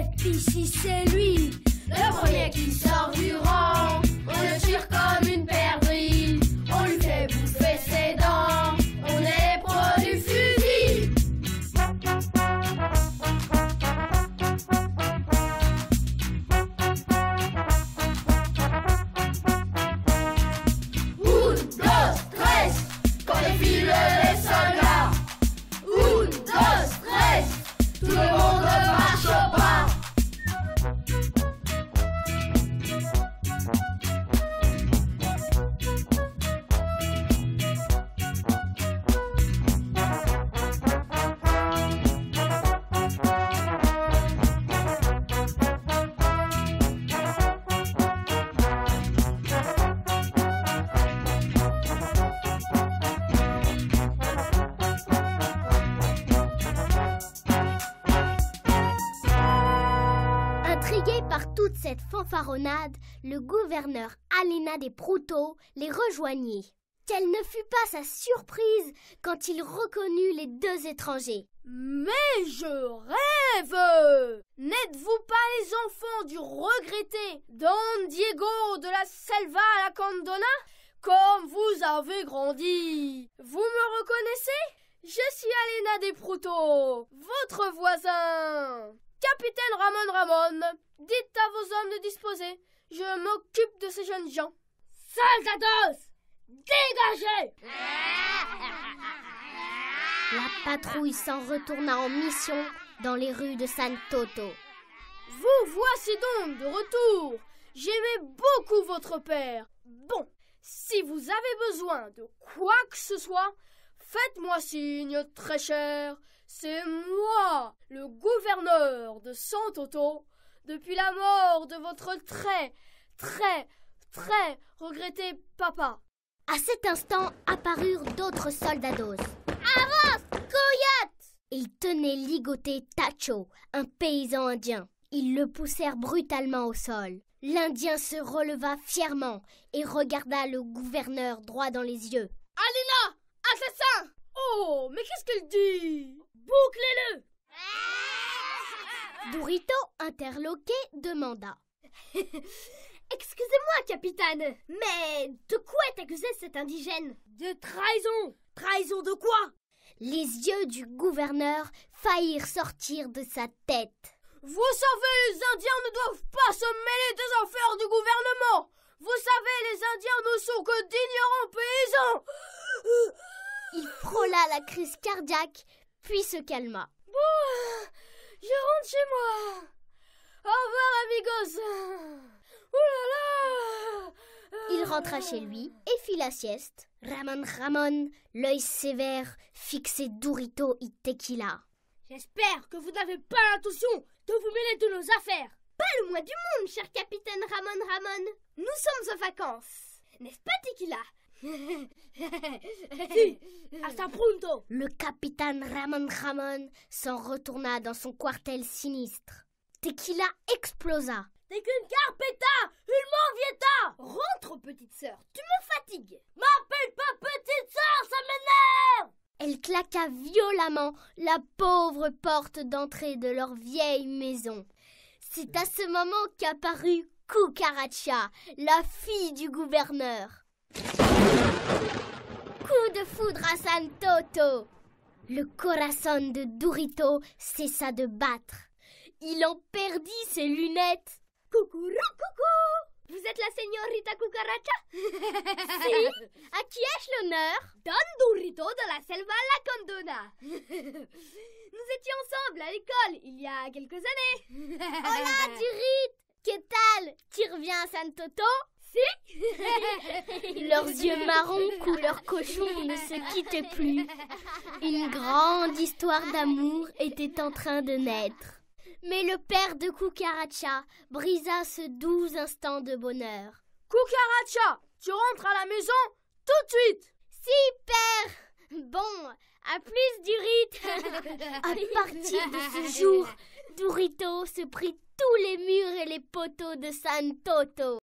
cette fiche ici, c'est lui. Le premier qui sort du rang, on le tire comme une perdrix. On lui fait bouffer ses dents, on est pro du fusil. Un, dos, tres, quand les filles les soldats. Un, dos, tres, tout le monde marche au pas. Cette fanfaronnade, le gouverneur Alena des Proutos les rejoignit. Quelle ne fut pas sa surprise quand il reconnut les deux étrangers. Mais je rêve! N'êtes-vous pas les enfants du regretté Don Diego de la Selva à la Condona? Comme vous avez grandi! Vous me reconnaissez? Je suis Alena des Proutos, votre voisin! Capitaine Ramon, dites à vos hommes de disposer. Je m'occupe de ces jeunes gens. Soldados, dégagez! La patrouille s'en retourna en mission dans les rues de San Toto. Vous voici donc de retour. J'aimais beaucoup votre père. Bon, si vous avez besoin de quoi que ce soit, faites-moi signe, très cher. C'est moi, le gouverneur de San Toto. Depuis la mort de votre très regretté papa. À cet instant apparurent d'autres soldados. Avance, Coyote! Ils tenaient ligoté Tacho, un paysan indien. Ils le poussèrent brutalement au sol. L'Indien se releva fièrement et regarda le gouverneur droit dans les yeux. Alena, assassin! Oh, mais qu'est-ce qu'elle dit? Bouclez-le! Durito, interloqué, demanda. « Excusez-moi, capitaine, mais de quoi est accusé cet indigène ?»« De trahison !»« Trahison de quoi ?» Les yeux du gouverneur faillirent sortir de sa tête. « Vous savez, les Indiens ne doivent pas se mêler des affaires du gouvernement. Vous savez, les Indiens ne sont que d'ignorants paysans. » Il frôla la crise cardiaque, puis se calma. « Bon, je rentre chez moi. Au revoir, amigos. Ouh là là !» Il rentra chez lui et fit la sieste. Ramon, l'œil sévère, fixait Durito et Tequila. J'espère que vous n'avez pas l'intention de vous mêler de nos affaires. Pas le moins du monde, cher capitaine Ramon. Nous sommes en vacances. N'est-ce pas, Tequila? Si, hasta pronto. Le capitaine Ramon s'en retourna dans son quartel sinistre. Tequila explosa. T'es qu'une carpeta, une manvieta. Rentre, petite sœur, tu me fatigues. M'appelle pas petite sœur, ça m'énerve. Elle claqua violemment la pauvre porte d'entrée de leur vieille maison. C'est à ce moment qu'apparut Cucaracha, la fille du gouverneur. Coup de foudre à San Toto. Le corazon de Durito cessa de battre. Il en perdit ses lunettes. Coucou. Vous êtes la señorita Cucaracha? Si. À qui ai-je l'honneur? Don Durito de la Selva à la Condona. Nous étions ensemble à l'école il y a quelques années. Hola, Durito. Qu'est-ce que tu reviens à San Toto? Si. Leurs yeux marrons couleur cochon ne se quittaient plus. Une grande histoire d'amour était en train de naître. Mais le père de Cucaracha brisa ce doux instant de bonheur. Cucaracha, tu rentres à la maison tout de suite. Si, père. Bon, à plus, Durito. À partir de ce jour, Durito se prit tous les murs et les poteaux de San Toto.